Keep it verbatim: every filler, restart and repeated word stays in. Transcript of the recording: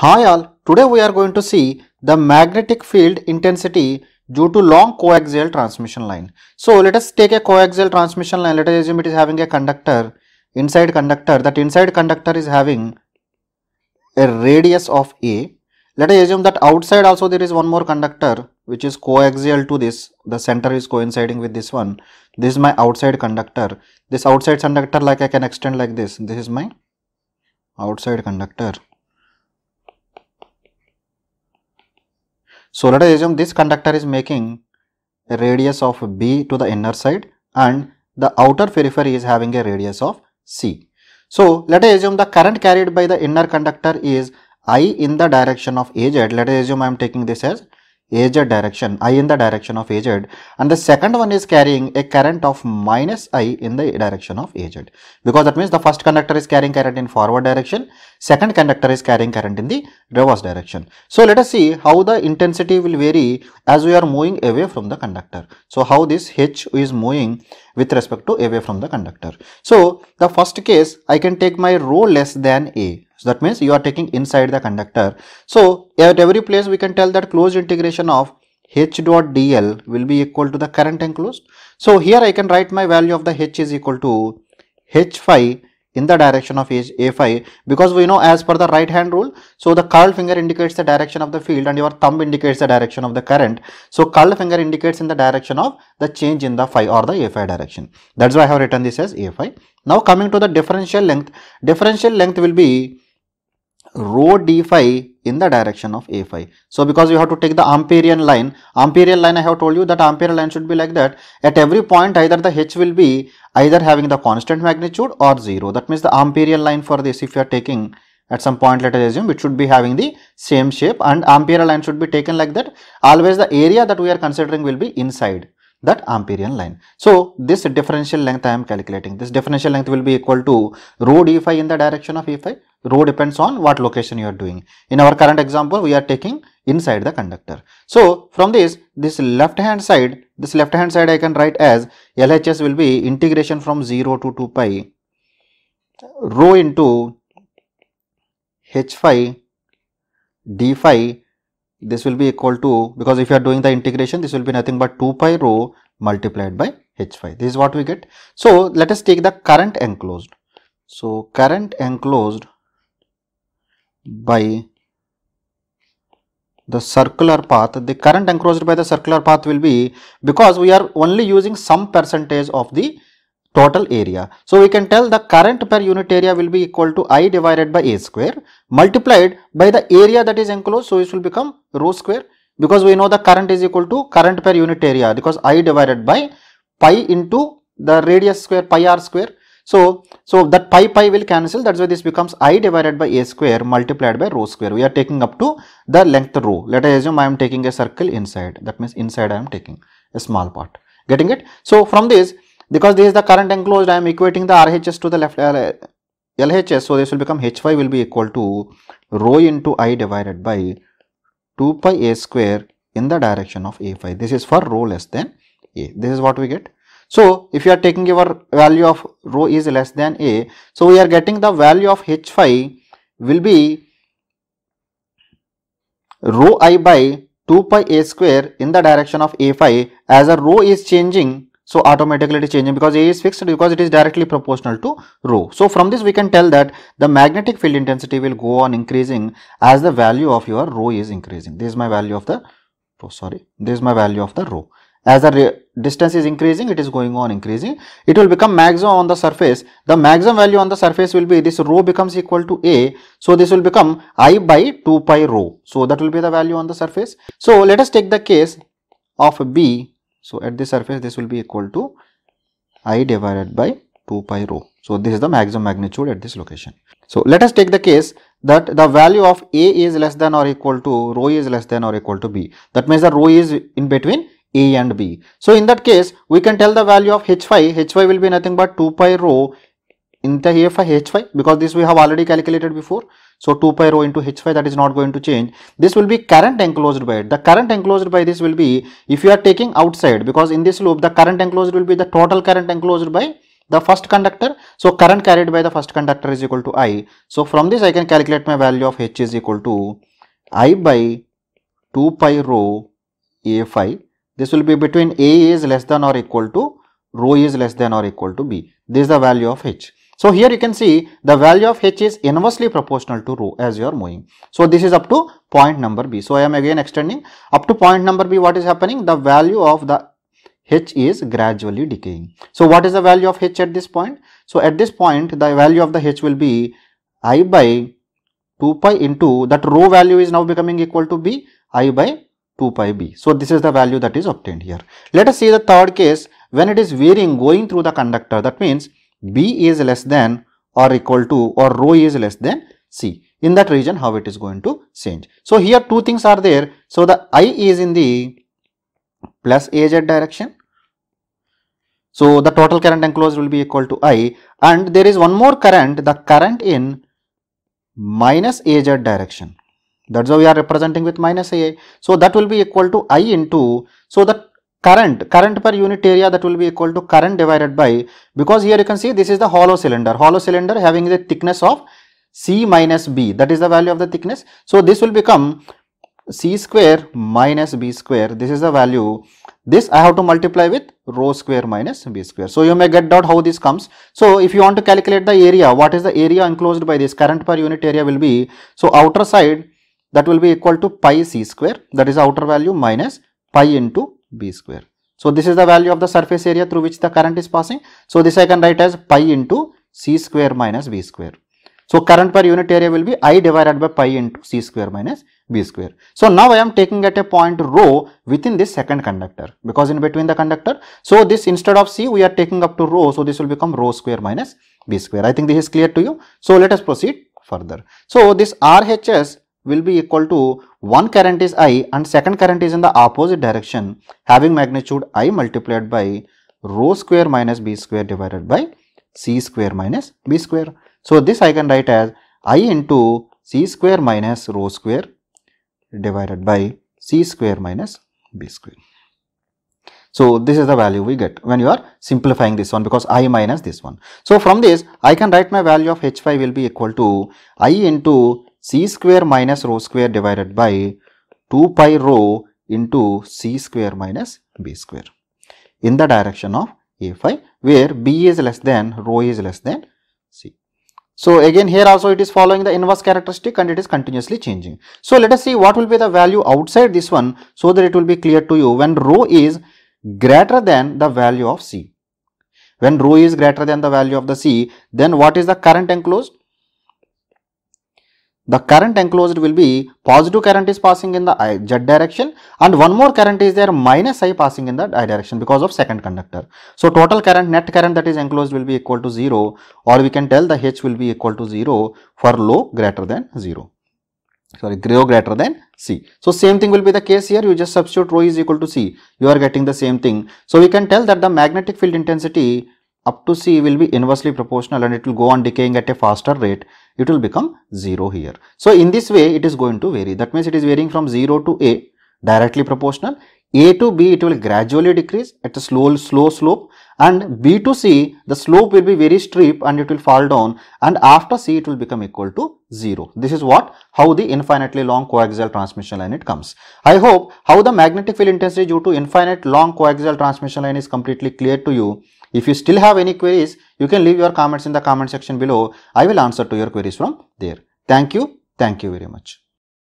Hi all, today we are going to see the magnetic field intensity due to long coaxial transmission line. So let us take a coaxial transmission line. Let us assume it is having a conductor, inside conductor, that inside conductor is having a radius of A. Let us assume that outside also there is one more conductor which is coaxial to this, the center is coinciding with this one. This is my outside conductor. This outside conductor, like I can extend like this, this is my outside conductor. So let us assume this conductor is making a radius of B to the inner side and the outer periphery is having a radius of C. So let us assume the current carried by the inner conductor is I in the direction of A Z. Let us assume I am taking this as A Z direction, I in the direction of A Z, and the second one is carrying a current of minus I in the direction of A Z, because that means the first conductor is carrying current in forward direction, second conductor is carrying current in the reverse direction. So let us see how the intensity will vary as we are moving away from the conductor. So how this H is moving with respect to away from the conductor. So the first case, I can take my rho less than A. So that means you are taking inside the conductor. So at every place we can tell that closed integration of H dot D L will be equal to the current enclosed. So here I can write my value of the H is equal to H phi in the direction of A phi, because we know as per the right hand rule, so the curled finger indicates the direction of the field and your thumb indicates the direction of the current. So curled finger indicates in the direction of the change in the phi or the A phi direction. That's why I have written this as A phi. Now coming to the differential length, differential length will be rho d phi in the direction of A phi. So because you have to take the Amperian line, Amperian line I have told you that Amperian line should be like that. At every point either the H will be either having the constant magnitude or zero. That means the Amperian line for this, if you are taking at some point, let us assume it should be having the same shape, and Amperian line should be taken like that. Always the area that we are considering will be inside that Amperian line. So this differential length I am calculating. This differential length will be equal to rho d phi in the direction of A phi. Rho depends on what location you are doing. In our current example, we are taking inside the conductor. So from this, this left hand side, this left hand side I can write as L H S will be integration from zero to two pi rho into H phi d phi. This will be equal to, because if you are doing the integration, this will be nothing but two pi rho multiplied by H phi. This is what we get. So let us take the current enclosed. So current enclosed by the circular path, the current enclosed by the circular path will be, because we are only using some percentage of the total area, so we can tell the current per unit area will be equal to I divided by A square multiplied by the area that is enclosed. So it will become rho square, because we know the current is equal to current per unit area, because I divided by pi into the radius square, pi r square. So, so that pi pi will cancel, that's why this becomes I divided by A square multiplied by rho square. We are taking up to the length rho. Let us assume I am taking a circle inside, that means inside I am taking a small part. Getting it? So from this, because this is the current enclosed, I am equating the R H S to the left L H S. So this will become H phi will be equal to rho into I divided by two pi A square in the direction of A phi. This is for rho less than A. This is what we get. So if you are taking your value of rho is less than A, so we are getting the value of H phi will be rho I by two pi A square in the direction of A phi. As a rho is changing, so automatically it is changing, because A is fixed, because it is directly proportional to rho. So from this we can tell that the magnetic field intensity will go on increasing as the value of your rho is increasing. This is my value of the oh sorry this is my value of the rho. As the distance is increasing, it is going on increasing. It will become maximum on the surface. The maximum value on the surface will be this rho becomes equal to A. So this will become I by two pi rho. So that will be the value on the surface. So let us take the case of B. So at the surface, this will be equal to I divided by two pi rho. So this is the maximum magnitude at this location. So let us take the case that the value of A is less than or equal to rho is less than or equal to B. That means the rho is in between A and B. So in that case, we can tell the value of H phi. H phi will be nothing but two pi rho into A phi H phi, because this we have already calculated before. So two pi rho into H phi, that is not going to change. This will be current enclosed by it. The current enclosed by this will be, if you are taking outside, because in this loop the current enclosed will be the total current enclosed by the first conductor. So current carried by the first conductor is equal to I. So from this I can calculate my value of H is equal to I by two pi rho A phi. This will be between A is less than or equal to rho is less than or equal to B. This is the value of H. So here you can see the value of H is inversely proportional to rho as you are moving. So this is up to point number B. So I am again extending up to point number B. What is happening? The value of the H is gradually decaying. So what is the value of H at this point? So at this point the value of the H will be I by two pi into that rho value is now becoming equal to B, I by two pi B. So this is the value that is obtained here. Let us see the third case when it is varying going through the conductor. That means B is less than or equal to or rho is less than C. In that region how it is going to change. So here two things are there. So the I is in the plus A Z direction. So the total current enclosed will be equal to I, and there is one more current, the current in minus A Z direction. That's how we are representing with minus A. So that will be equal to I into, so the current, current per unit area, that will be equal to current divided by, because here you can see this is the hollow cylinder, hollow cylinder having the thickness of C minus B, that is the value of the thickness. So this will become C square minus B square, this is the value. This I have to multiply with rho square minus B square. So you may get out how this comes. So if you want to calculate the area, what is the area enclosed by this, current per unit area will be, so outer side that will be equal to pi C square, that is outer value, minus pi into B square. So this is the value of the surface area through which the current is passing. So this I can write as pi into C square minus B square. So current per unit area will be I divided by pi into C square minus B square. So now I am taking at a point rho within this second conductor, because in between the conductor. So this, instead of C we are taking up to rho. So this will become rho square minus B square. I think this is clear to you. So let us proceed further. So this R H S will be equal to, one current is I and second current is in the opposite direction having magnitude I multiplied by rho square minus B square divided by C square minus B square. So this I can write as I into C square minus rho square divided by C square minus B square. So this is the value we get when you are simplifying this one, because I minus this one. So from this I can write my value of H phi will be equal to I into C square minus rho square divided by two pi rho into C square minus B square in the direction of A phi, where B is less than, rho is less than C. So again here also it is following the inverse characteristic and it is continuously changing. So let us see what will be the value outside this one, so that it will be clear to you. When rho is greater than the value of C, when rho is greater than the value of the C, then what is the current enclosed? The current enclosed will be, positive current is passing in the I, Z direction, and one more current is there minus I passing in the I direction because of second conductor. So total current, net current that is enclosed will be equal to zero, or we can tell the H will be equal to zero for rho greater than zero. Sorry, rho greater than C. So same thing will be the case here. You just substitute rho is equal to C. You are getting the same thing. So we can tell that the magnetic field intensity up to C will be inversely proportional, and it will go on decaying at a faster rate. It will become zero here. So in this way it is going to vary. That means it is varying from zero to A, directly proportional. A to B it will gradually decrease at a slow slow slope, and B to C the slope will be very steep and it will fall down, and after C it will become equal to zero. This is what how the infinitely long coaxial transmission line it comes. I hope how the magnetic field intensity due to infinite long coaxial transmission line is completely clear to you. If you still have any queries, you can leave your comments in the comment section below. I will answer to your queries from there. Thank you. Thank you very much.